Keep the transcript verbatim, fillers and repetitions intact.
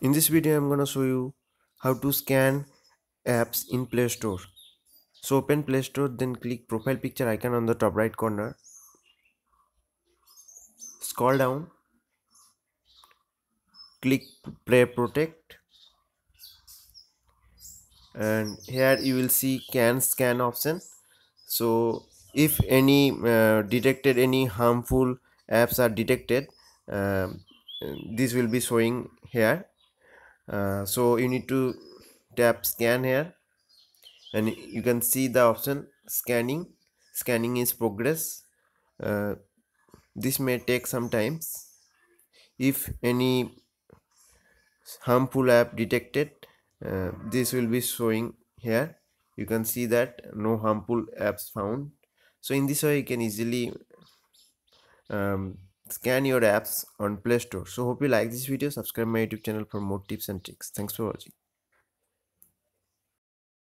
In this video, I'm gonna show you how to scan apps in Play Store. So open Play Store, then click profile picture icon on the top right corner. Scroll down, click Play Protect, and here you will see can scan option. So if any uh, detected any harmful apps are detected, uh, this will be showing here. Uh, so you need to tap scan here, and you can see the option scanning scanning is progress. Uh, this may take some times. If any harmful app detected, uh, this will be showing here. You can see that no harmful apps found. So in this way you can easily um, scan your apps on Play Store. So hope you like this video. Subscribe my YouTube channel for more tips and tricks. Thanks for watching.